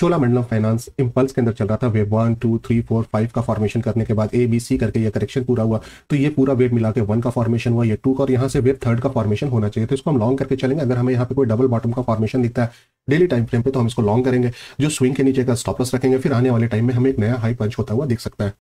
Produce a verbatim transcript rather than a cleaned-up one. Cholamandalam finance impulse के अंदर चल रहा था। Wave one two three four five का फॉर्मेशन करने के बाद ए बी सी करके ये करेक्शन पूरा हुआ, तो ये पूरा वेब मिला के वन का फॉर्मेशन हुआ, ये टू का, और यहाँ से वेब थर्ड का फॉर्मेशन होना चाहिए। तो इसको हम लॉन्ग करके चलेंगे। अगर हमें यहाँ पे कोई डबल बॉटम का फॉर्मेशन दिखता है डेली टाइम फ्रेम पे तो हम इसको लॉन्ग करेंगे, जो स्विंग के नीचे का स्टॉप लॉस रखेंगे। फिर आने वाले टाइम में हमें एक नया हाई पंच होता हुआ दिख सकता है।